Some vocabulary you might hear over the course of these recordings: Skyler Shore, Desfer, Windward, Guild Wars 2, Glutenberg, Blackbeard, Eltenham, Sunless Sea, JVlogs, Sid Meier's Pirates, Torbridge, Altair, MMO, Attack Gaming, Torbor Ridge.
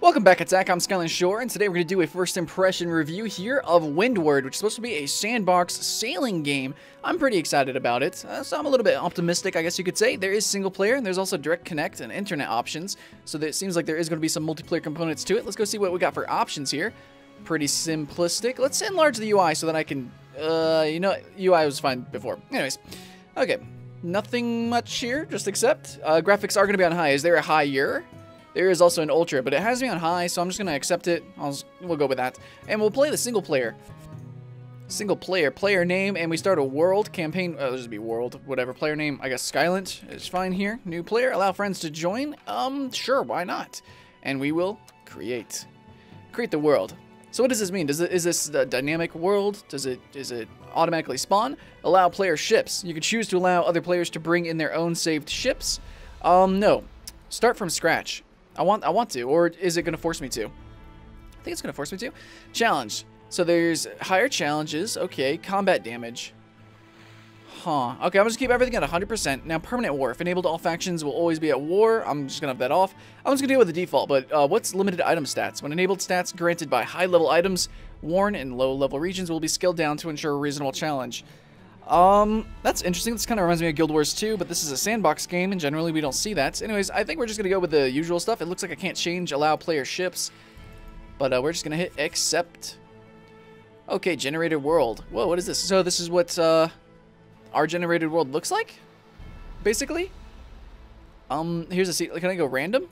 Welcome back, Attack. I'm Skyler Shore, and today we're going to do a first impression review here of Windward, which is supposed to be a sandbox sailing game. I'm pretty excited about it, so I'm a little bit optimistic, I guess you could say. There is single player, and there's also direct connect and internet options, so that it seems like there is going to be some multiplayer components to it. Let's go see what we got for options here. Pretty simplistic. Let's enlarge the UI so that I can, you know, UI was fine before. Anyways, okay, nothing much here, just accept. Graphics are going to be on high. Is there a higher? There is also an ultra, but it has me on high, so I'm just going to accept it. We'll go with that. And we'll play the single player. Player name, and we start a world campaign. Oh, this would be world, whatever. Player name, I guess Skyland is fine here. New player, allow friends to join. Sure, why not? And we will create. Create the world. So what does this mean? Is this a dynamic world? Is it automatically spawn? Allow player ships. You can choose to allow other players to bring in their own saved ships. No. Start from scratch. I want to, or is it going to force me to? I think it's going to force me to. Challenge. So there's higher challenges. Okay, combat damage. Huh. Okay, I'm just keep everything at 100%. Now, permanent war. If enabled, all factions will always be at war. I'm just going to have that off. I'm just going to deal with the default, but what's limited item stats? When enabled, stats granted by high-level items worn in low-level regions will be scaled down to ensure a reasonable challenge. That's interesting. This kind of reminds me of Guild Wars 2, but this is a sandbox game, and generally we don't see that. Anyways, I think we're just going to go with the usual stuff. It looks like I can't change allow player ships, but we're just going to hit accept. Okay, generated world. Whoa, what is this? So this is what our generated world looks like, basically. Here's a seed. Can I go random?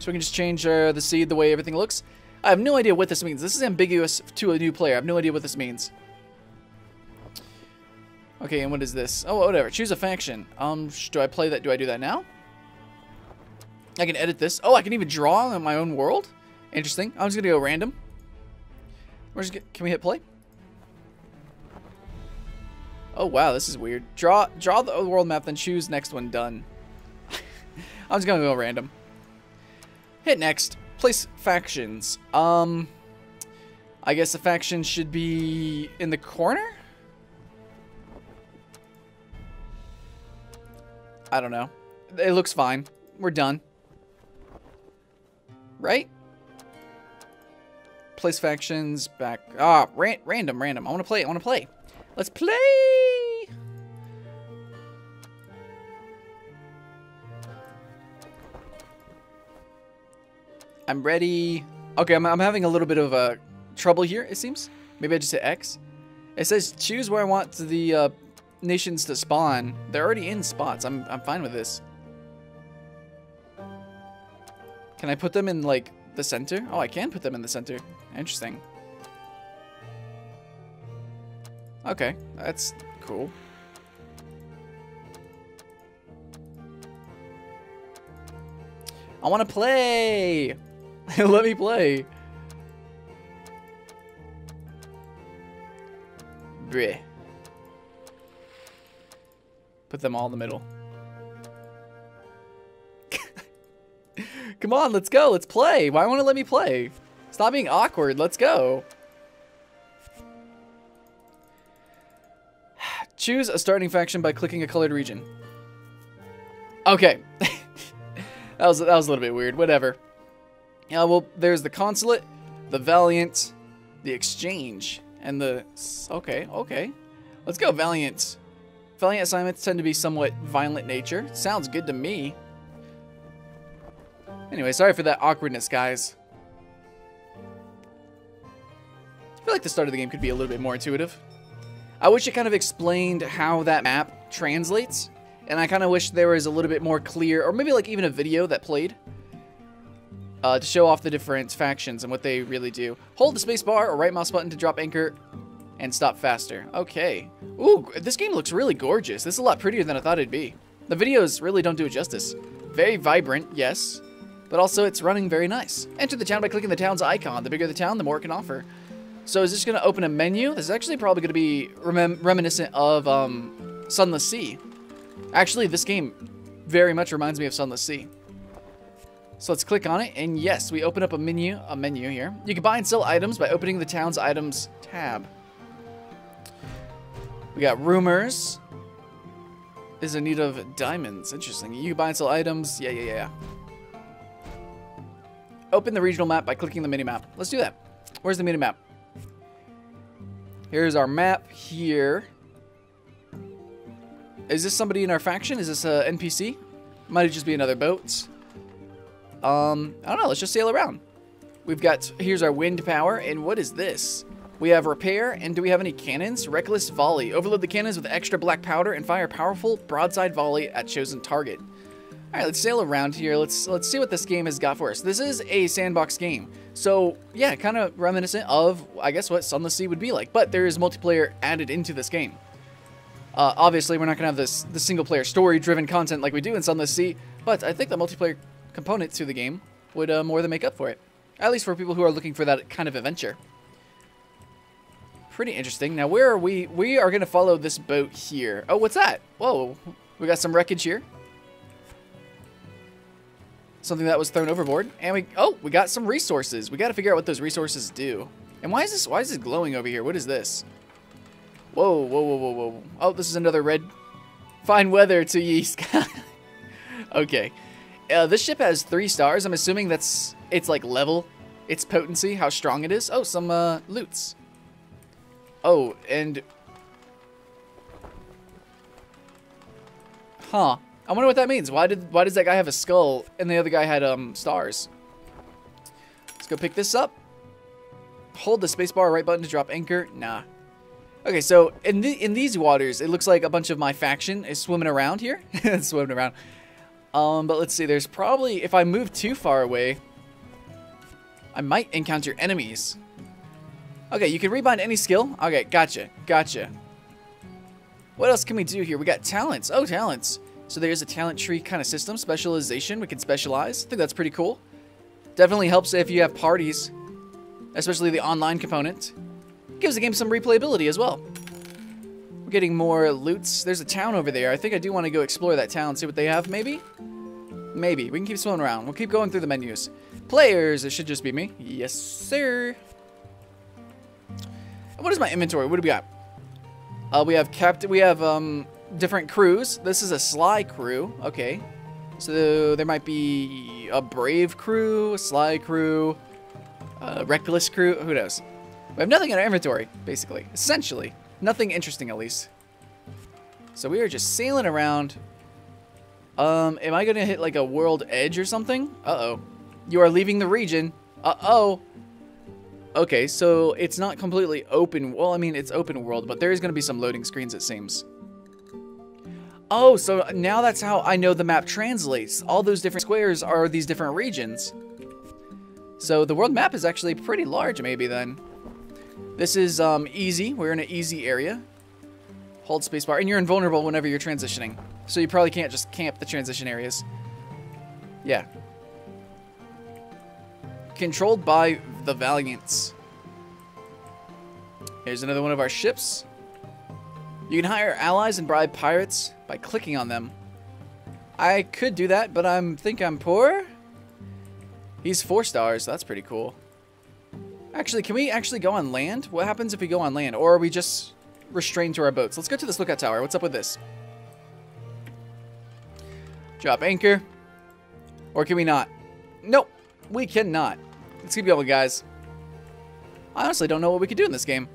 So we can just change the seed, the way everything looks. I have no idea what this means. This is ambiguous to a new player. I have no idea what this means. Okay, and what is this? Oh, whatever. Choose a faction. Do I play that? Do I do that now? I can edit this. Oh, I can even draw in my own world? Interesting. I'm just going to go random. Can we hit play? Oh, wow. This is weird. Draw the world map, then choose next one. Done. I'm just going to go random. Hit next. Place factions. I guess the faction should be in the corner? I don't know. It looks fine. We're done. Right? Place factions back. Ah, random. I want to play. Let's play. I'm ready. Okay, I'm having a little bit of trouble here, it seems. Maybe I just hit X. It says choose where I want the nations to spawn. They're already in spots. I'm fine with this. Can I put them in, like, the center? Oh, I can put them in the center. Interesting. Okay, that's cool. I want to play! Let me play. Bleh. Put them all in the middle. Come on, let's go. Let's play. Why won't it let me play? Stop being awkward. Let's go. Choose a starting faction by clicking a colored region. Okay. that was a little bit weird. Whatever. Yeah, well, there's the Consulate, the Valiant, the Exchange, and the... Okay. Let's go, Valiant. Valiant assignments tend to be somewhat violent nature. Sounds good to me. Anyway, sorry for that awkwardness, guys. I feel like the start of the game could be a little bit more intuitive. I wish it kind of explained how that map translates, and I kind of wish there was a little bit more clear, or maybe like even a video that played, to show off the different factions and what they really do. Hold the space bar or right mouse button to drop anchor and stop faster. Okay. Ooh, this game looks really gorgeous. This is a lot prettier than I thought it'd be. The videos really don't do it justice. Very vibrant, yes, but also it's running very nice. Enter the town by clicking the town's icon. The bigger the town, the more it can offer. So is this going to open a menu? This is actually probably going to be reminiscent of Sunless Sea. Actually, this game very much reminds me of Sunless Sea. So let's click on it, and yes, we open up a menu here. You can buy and sell items by opening the town's items tab. We got rumors, is in need of diamonds. Interesting. You can buy and sell items. Yeah. Open the regional map by clicking the minimap. Let's do that. Where's the minimap? Here's our map here. Is this somebody in our faction? Is this a NPC? Might just be another boat. I don't know. Let's just sail around. We've got, here's our wind power. And what is this? We have repair. And do we have any cannons? Reckless volley. Overload the cannons with extra black powder and fire powerful broadside volley at chosen target. All right, let's sail around here. Let's see what this game has got for us. This is a sandbox game. So, yeah, kind of reminiscent of, I guess, what Sunless Sea would be like. But there is multiplayer added into this game. Obviously, we're not going to have the single-player story-driven content like we do in Sunless Sea, but I think the multiplayer component to the game would more than make up for it. At least for people who are looking for that kind of adventure. Pretty interesting. Now, where are we? We are going to follow this boat here. Oh, what's that? Whoa, we got some wreckage here. Something that was thrown overboard. And we got some resources. We got to figure out what those resources do. And why is this glowing over here? What is this? Whoa. Oh, this is another red. Fine weather to ye, Sky. Okay. This ship has 3 stars. I'm assuming that's, it's like level, its potency, how strong it is. Oh, some loots. Oh, and... Huh. I wonder what that means. Why does that guy have a skull and the other guy had stars? Let's go pick this up. Hold the spacebar right button to drop anchor. Nah. Okay, so in these waters, it looks like a bunch of my faction is swimming around here. It's swimming around. But let's see. There's probably, if I move too far away, I might encounter enemies. Okay, you can rebind any skill. Okay, gotcha. What else can we do here? We got talents. Oh, talents. So there's a talent tree kind of system. Specialization. We can specialize. I think that's pretty cool. Definitely helps if you have parties, especially the online component. Gives the game some replayability as well. We're getting more loots. There's a town over there. I think I do want to go explore that town, see what they have, maybe? Maybe. We can keep swimming around. We'll keep going through the menus. Players. It should just be me. Yes, sir. And what is my inventory? What do we got? We have different crews. This is a sly crew. Okay. So there might be a brave crew, a sly crew, a reckless crew. Who knows? We have nothing in our inventory, basically. Essentially. Nothing interesting, at least. So we are just sailing around. Am I going to hit, like, a world edge or something? Uh-oh. You are leaving the region. Uh-oh. Okay, so it's not completely open. Well, I mean, it's open world, but there is going to be some loading screens, it seems. Oh, so now that's how I know the map translates. All those different squares are these different regions. So the world map is actually pretty large, maybe, then. This is easy. We're in an easy area. Hold spacebar. And you're invulnerable whenever you're transitioning. So you probably can't just camp the transition areas. Yeah. Controlled by the Valiants. Here's another one of our ships. You can hire allies and bribe pirates by clicking on them. I could do that, but I think I'm poor. He's 4 stars. So that's pretty cool. Actually, can we actually go on land? What happens if we go on land? Or are we just restrained to our boats? Let's go to this lookout tower. What's up with this? Drop anchor. Or can we not? Nope. We cannot. Let's keep going, guys. I honestly don't know what we could do in this game.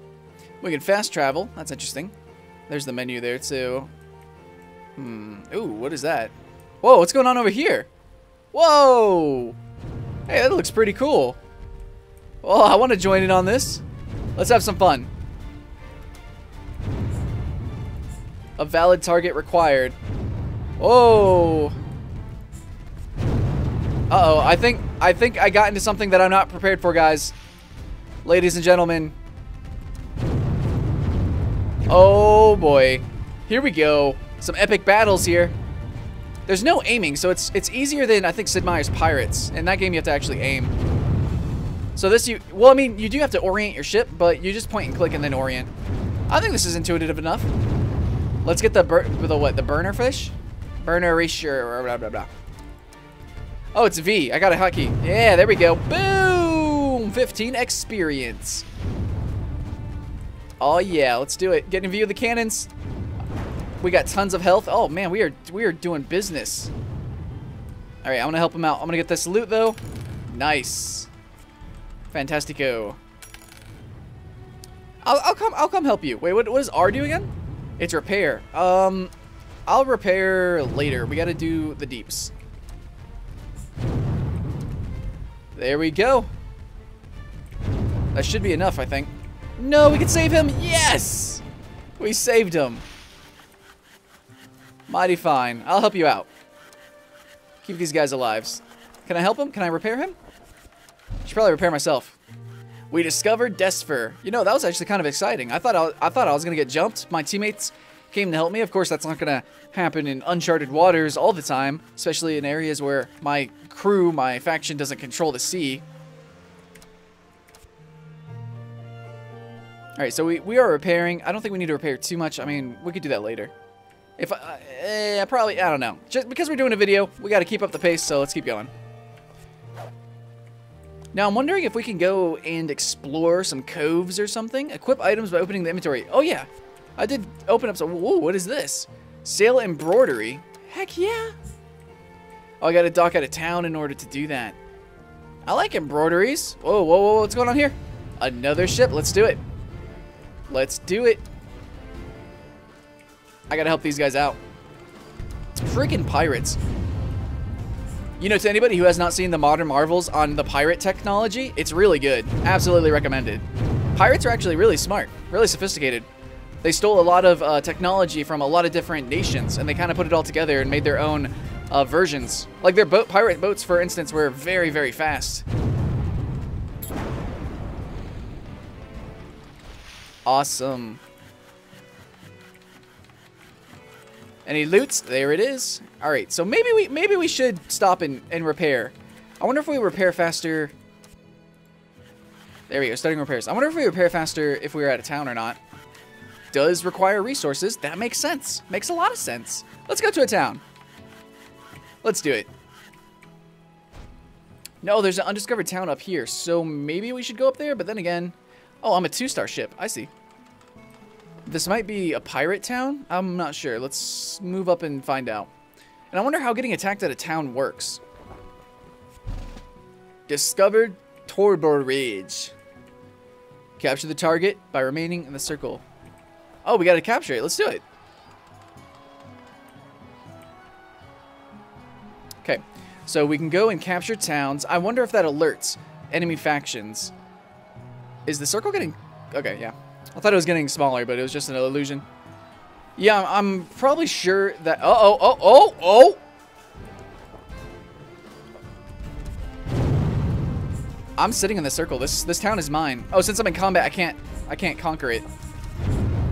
We can fast travel. That's interesting. There's the menu there, too. Ooh, what is that? Whoa, what's going on over here? Whoa! Hey, that looks pretty cool. Oh, I want to join in on this. Let's have some fun. A valid target required. Oh. Uh-oh, I think I got into something that I'm not prepared for, guys. Ladies and gentlemen. Oh, boy. Here we go. Some epic battles here. There's no aiming, so it's easier than, I think, Sid Meier's Pirates. In that game, you have to actually aim. So this, well, I mean, you do have to orient your ship, but you just point and click and then orient. I think this is intuitive enough. Let's get the burner fish? Burner erasure, blah, blah, blah. Oh, it's V, I got a hotkey. Yeah, there we go, boom! 15 experience. Oh yeah, let's do it. Get in view of the cannons. We got tons of health. Oh man, we are doing business. All right, I'm gonna help him out. I'm gonna get this loot though. Nice, fantastico. I'll come help you. Wait, what does R do again? It's repair. I'll repair later. We gotta do the deeps. There we go. That should be enough, I think. No, we can save him. Yes, we saved him. Mighty fine. I'll help you out. Keep these guys alive. Can I help him? Can I repair him? Should probably repair myself. We discovered Desfer. You know, that was actually kind of exciting. I thought I was gonna get jumped. My teammates came to help me. Of course, that's not gonna happen in uncharted waters all the time, especially in areas where my crew, my faction, doesn't control the sea. All right, so we are repairing. I don't think we need to repair too much. I mean, we could do that later. If I don't know. Just because we're doing a video, we got to keep up the pace, so let's keep going. Now, I'm wondering if we can go and explore some coves or something. Equip items by opening the inventory. Oh, yeah. I did open up some. Whoa, what is this? Sail embroidery. Heck yeah. Oh, I got to dock out of town in order to do that. I like embroideries. Whoa, whoa, whoa. What's going on here? Another ship. Let's do it. Let's do it. I gotta help these guys out. It's freaking pirates. You know, to anybody who has not seen the modern marvels on the pirate technology, it's really good. Absolutely recommended. Pirates are actually really smart, really sophisticated. They stole a lot of technology from a lot of different nations, and they kind of put it all together and made their own versions. Like their pirate boats, for instance, were very, very fast. Awesome. Any loots? There it is. All right, so maybe we should stop and repair. I wonder if we repair faster. There we go, starting repairs. I wonder if we repair faster if we were out of town or not. Does require resources. That makes sense. Makes a lot of sense. Let's go to a town. Let's do it. No, there's an undiscovered town up here, so maybe we should go up there, but then again... Oh, I'm a 2-star ship. I see. This might be a pirate town? I'm not sure. Let's move up and find out. And I wonder how getting attacked at a town works. Discovered Torbor Ridge. Capture the target by remaining in the circle. Oh, we gotta capture it. Let's do it. Okay. So we can go and capture towns. I wonder if that alerts enemy factions. Is the circle getting... Okay, yeah. I thought it was getting smaller, but it was just an illusion. Yeah, I'm probably sure that... Uh-oh, oh, oh, oh! I'm sitting in the circle. This town is mine. Oh, since I'm in combat, I can't conquer it.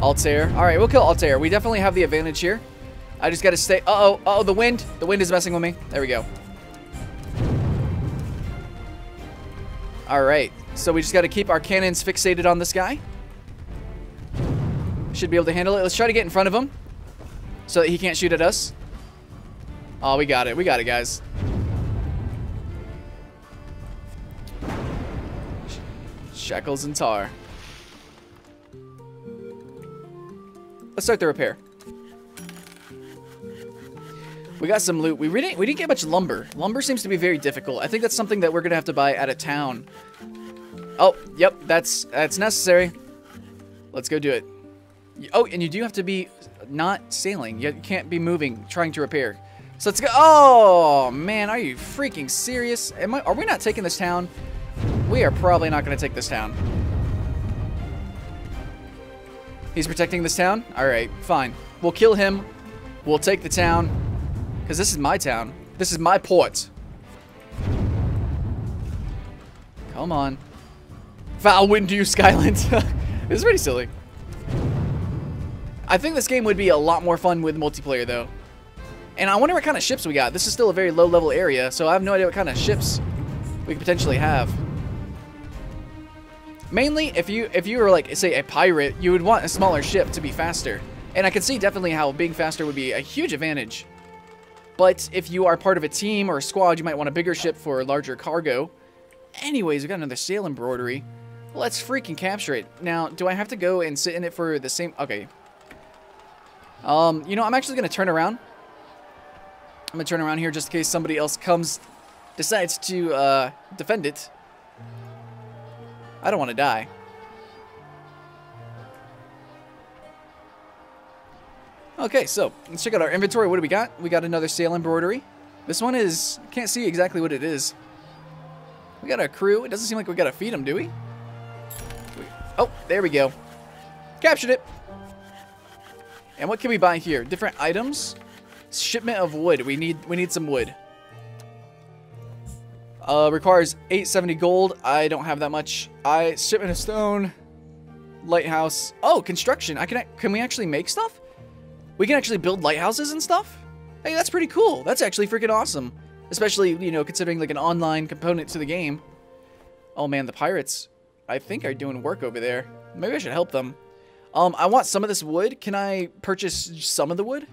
Altair. All right, we'll kill Altair. We definitely have the advantage here. I just got to stay... Uh-oh, uh-oh, the wind. The wind is messing with me. There we go. All right. So we just got to keep our cannons fixated on this guy. Should be able to handle it. Let's try to get in front of him so that he can't shoot at us. Oh, we got it. We got it, guys. Shackles and tar. Let's start the repair. We got some loot. We didn't get much lumber. Lumber seems to be very difficult. I think that's something that we're going to have to buy out of town. Oh, yep, that's necessary. Let's go do it. Oh, and you do have to be not sailing. You can't be moving, trying to repair. So let's go. Oh, man, are you freaking serious? Are we not taking this town? We are probably not going to take this town. He's protecting this town? All right, fine. We'll kill him. We'll take the town because this is my town. This is my port. Come on. Foul wind to you, Skyland. This is pretty silly. I think this game would be a lot more fun with multiplayer, though. And I wonder what kind of ships we got. This is still a very low-level area, so I have no idea what kind of ships we could potentially have. Mainly, if you were, like, say, a pirate, you would want a smaller ship to be faster. And I can see definitely how being faster would be a huge advantage. But if you are part of a team or a squad, you might want a bigger ship for larger cargo. Anyways, we got another sail embroidery. Let's freaking capture it. Now, do I have to go and sit in it for the same... Okay. You know, I'm actually going to turn around. I'm going to turn around here just in case somebody else comes, decides to defend it. I don't want to die. Okay, so let's check out our inventory. What do we got? We got another sail embroidery. This one is, I can't see exactly what it is. We got our crew. It doesn't seem like we got to feed them, do we? Oh, there we go. Captured it. And what can we buy here? Different items. Shipment of wood. We need some wood. Requires 870 gold. I don't have that much. Shipment of stone. Lighthouse. Oh, construction. Can we actually make stuff? We can actually build lighthouses and stuff? Hey, that's pretty cool. That's actually freaking awesome. Especially, you know, considering like an online component to the game. Oh man, the pirates, I think, are doing work over there. Maybe I should help them. I want some of this wood. Can I purchase some of the wood?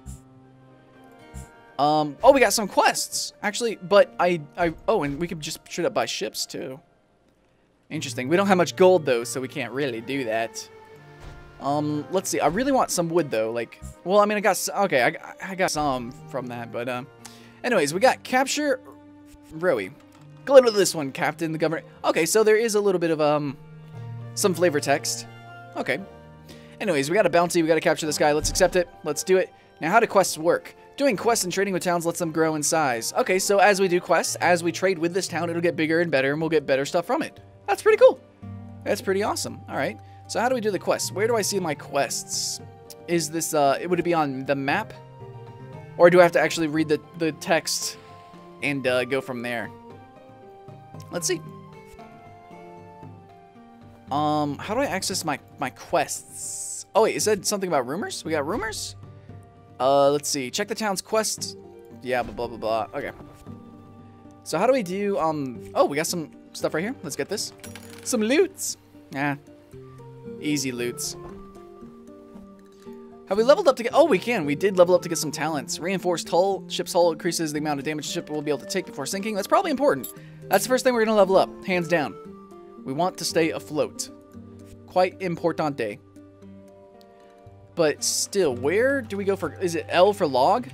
Oh, we got some quests, actually, but oh, and we could just straight up buy ships, too. Interesting. We don't have much gold, though, so we can't really do that. Let's see. I really want some wood, though. Like, well, I mean, I got, okay, I got some from that, but, anyways, we got capture Rowie. Go into this one, Captain the Governor. Okay, so there is a little bit of, some flavor text. Okay. Anyways, we got a bounty. We got to capture this guy. Let's accept it. Let's do it. Now, how do quests work? Doing quests and trading with towns lets them grow in size. Okay, so as we do quests, as we trade with this town, it'll get bigger and better, and we'll get better stuff from it. That's pretty cool. That's pretty awesome. All right. So how do we do the quests? Where do I see my quests? Is this, would it be on the map? Or do I have to actually read the text and go from there? Let's see. How do I access my quests? Oh, wait, it said something about rumors? We got rumors? Let's see. Check the town's quest. Yeah, blah, blah, blah, blah. Okay. So how do we do, oh, we got some stuff right here. Let's get this. Some loots. Nah. Easy loots. Have we leveled up to get, oh, we can. We did level up to get some talents. Reinforced hull. Ship's hull increases the amount of damage the ship will be able to take before sinking. That's probably important. That's the first thing we're going to level up. Hands down. We want to stay afloat. Quite importante. But still, where do we go for, is it L for log?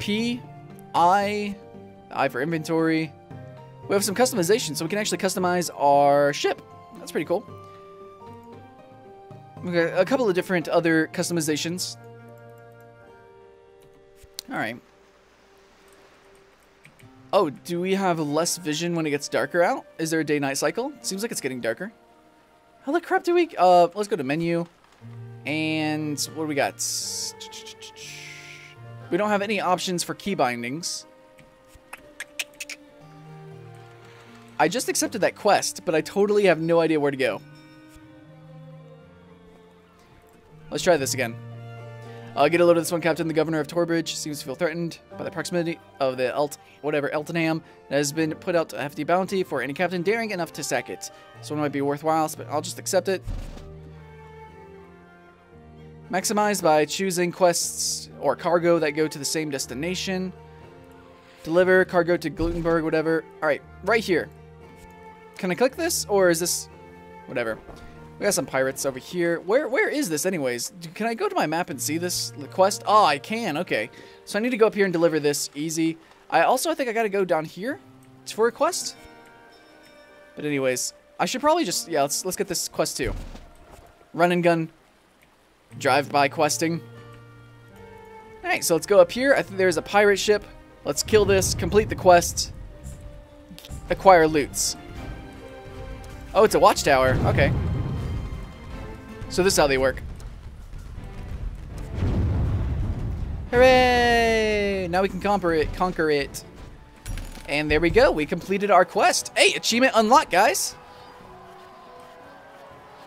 P, I for inventory. We have some customization, so we can actually customize our ship. That's pretty cool. We got a couple of different other customizations. All right. Oh, do we have less vision when it gets darker out? Is there a day-night cycle? Seems like it's getting darker. How the crap do we, let's go to menu. And what do we got? We don't have any options for key bindings. I just accepted that quest, but I totally have no idea where to go. Let's try this again. Get a load of this one, Captain. The Governor of Torbridge seems to feel threatened by the proximity of the Eltenham that has been put out a hefty bounty for any captain daring enough to sack it. This one might be worthwhile, but I'll just accept it. Maximize by choosing quests or cargo that go to the same destination. Deliver cargo to Glutenberg, whatever. All right, right here. Can I click this, or is this whatever? We got some pirates over here. Where is this anyways? Can I go to my map and see this quest? Oh, I can. Okay. So I need to go up here and deliver this. Easy. I think I got to go down here. It's for a quest. But anyways, I should probably just, yeah, let's get this quest too. Run and gun. Drive-by questing. Alright, so let's go up here. I think there's a pirate ship. Let's kill this, complete the quest, acquire loots. Oh, it's a watchtower. Okay. So this is how they work. Hooray! Now we can conquer it. And there we go. We completed our quest. Hey, achievement unlocked, guys.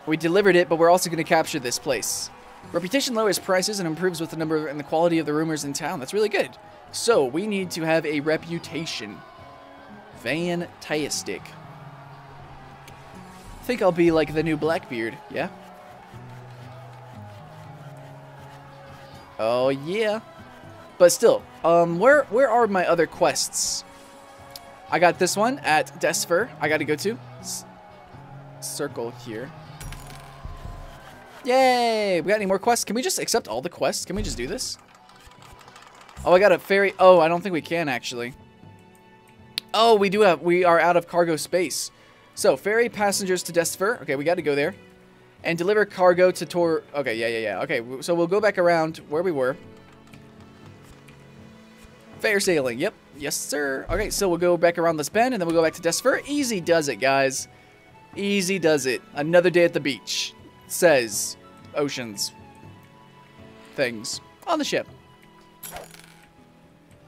We delivered it, but we're also going to capture this place. Reputation lowers prices and improves with the number and the quality of the rumors in town. That's really good. So we need to have a reputation. Fantastic. I think I'll be like the new Blackbeard. Yeah. Oh yeah. But still, where are my other quests? I got this one at Desfer. I got to go to circle here. Yay! We got any more quests? Can we just accept all the quests? Can we just do this? Oh, I got a ferry. Oh, I don't think we can, actually. Oh, we do have... We are out of cargo space. So, ferry passengers to Desfer. Okay, we got to go there. And deliver cargo to Tor... Okay, yeah. Okay, so we'll go back around where we were. Fair sailing. Yep. Yes, sir. Okay, so we'll go back around this bend, and then we'll go back to Desfer. Easy does it, guys. Easy does it. Another day at the beach. Says oceans. Things. On the ship.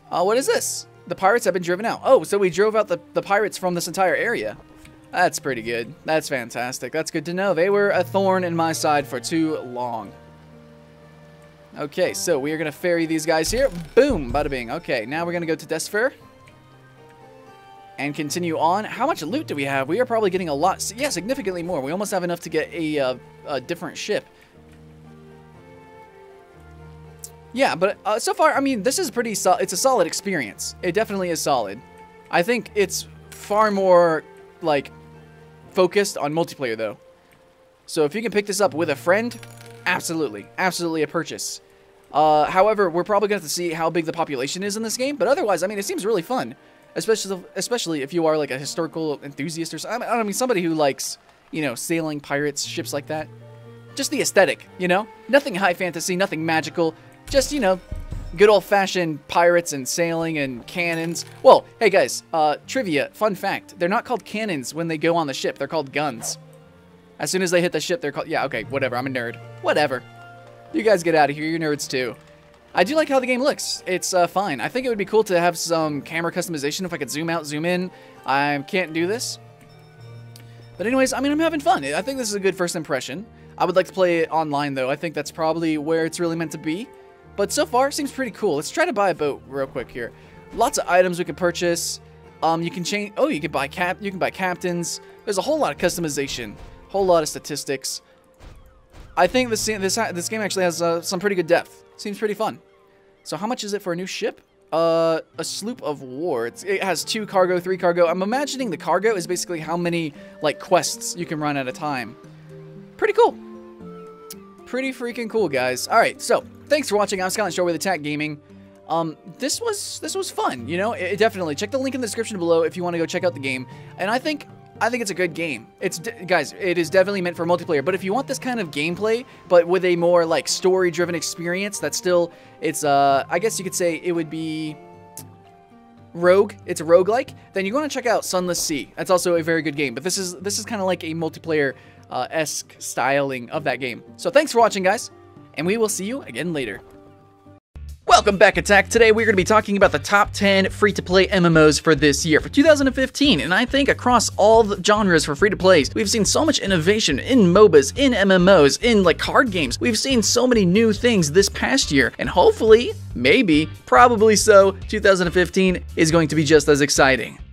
What is this? The pirates have been driven out. Oh, so we drove out the pirates from this entire area. That's pretty good. That's fantastic. That's good to know. They were a thorn in my side for too long. Okay, so we are going to ferry these guys here. Boom, bada bing. Okay, now we're going to go to Desfer. And continue on. How much loot do we have? We are probably getting a lot. Yeah, significantly more. We almost have enough to get a different ship. Yeah, but so far, I mean, this is pretty solid. It's a solid experience. It definitely is solid. I think it's far more, like, focused on multiplayer, though. So if you can pick this up with a friend... Absolutely. Absolutely a purchase. However, we're probably going to have to see how big the population is in this game. But otherwise, I mean, it seems really fun. Especially if you are, like, a historical enthusiast or something. I mean, somebody who likes, you know, sailing, pirates, ships like that. Just the aesthetic, you know? Nothing high fantasy, nothing magical. Just, you know, good old-fashioned pirates and sailing and cannons. Well, hey, guys, trivia, fun fact. They're not called cannons when they go on the ship. They're called guns. As soon as they hit the ship, they're called... Yeah, okay, whatever. I'm a nerd. Whatever. You guys get out of here. You're nerds, too. I do like how the game looks. It's fine. I think it would be cool to have some camera customization if I could zoom out, zoom in. I can't do this. But anyways, I mean, I'm having fun. I think this is a good first impression. I would like to play it online, though. I think that's probably where it's really meant to be. But so far, it seems pretty cool. Let's try to buy a boat real quick here. Lots of items we can purchase. You can change... Oh, you can buy captains. There's a whole lot of customization. Whole lot of statistics. I think this game actually has some pretty good depth. Seems pretty fun. So how much is it for a new ship? A sloop of war. It has 2 cargo, 3 cargo. I'm imagining the cargo is basically how many like quests you can run at a time. Pretty cool. Pretty freaking cool, guys. All right, so thanks for watching. I'm Skyler Shore with Attack Gaming. This was fun. You know, it definitely. Check the link in the description below if you want to go check out the game. And I think it's a good game. Guys, it is definitely meant for multiplayer, but if you want this kind of gameplay, but with a more, like, story-driven experience, that's still, it's, I guess you could say it would be rogue, it's roguelike, then you want to check out Sunless Sea. That's also a very good game, but this is kind of like a multiplayer-esque styling of that game. So thanks for watching, guys, and we will see you again later. Welcome back, Attack. Today we're going to be talking about the top 10 free-to-play MMOs for this year, for 2015, and I think across all the genres for free-to-plays, we've seen so much innovation in MOBAs, in MMOs, in, like, card games. We've seen so many new things this past year, and hopefully, maybe, probably so, 2015 is going to be just as exciting.